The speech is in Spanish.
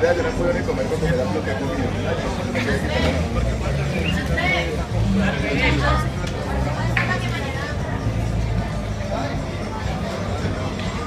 Andrea, yo no puedo ni comer porque me da bloqueo.